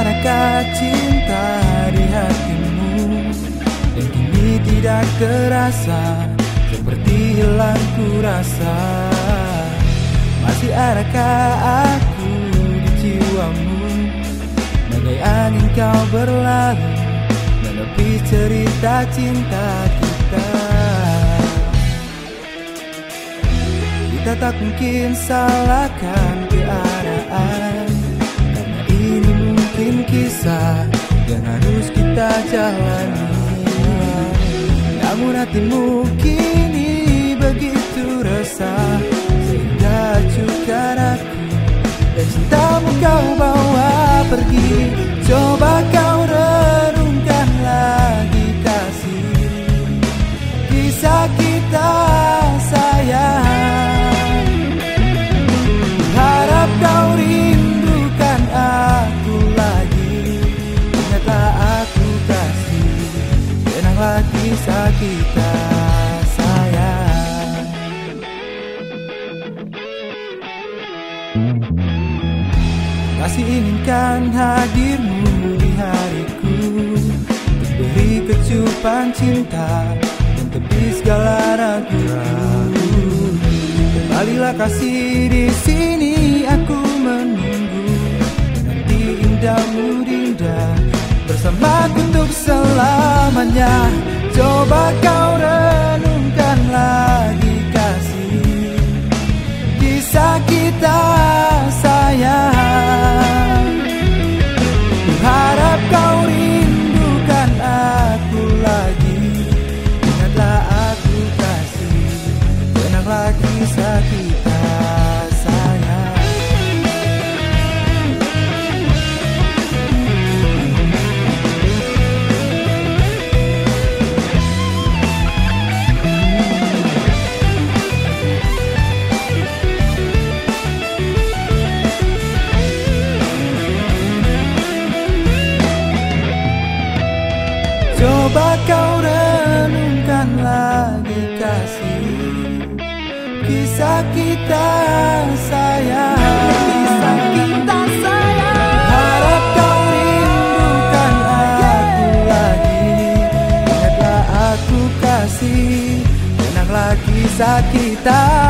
Adakah cinta di hatimu yang kini tidak terasa, seperti hilang ku rasa? Masih adakah aku di jiwamu, bagai angin kau berlalu menepi cerita cinta kita? Kita tak mungkin salahkan keadaan, kisah yang harus kita jalani. Namun hatimu kini begitu resah, sehingga acuhkan aku dan cintamu kau bawa pergi. Coba kau renungkan lagi kasih kisah kita sayang. Harap kau rindukan aku lagi, aku kasih kenanglah kisah kita sayang. Masih inginkan hadirmu di hariku, untuk beri kecupan cinta dan tepi segala ragu-ragu. Kembalilah kasih, di sini aku menunggu nanti indahmu indah bersamaku untuk selamanya. Coba kau renungkan lagi kasih kisah kita sayang. Harap kau rindukan aku lagi, ingatlah aku kasih, kenanglah kisah kita sayang. Coba kau renungkan lagi kasih kisah kita sayang. Harap kau rindukan aku lagi, ingatlah aku kasih, kenanglah kisah kita.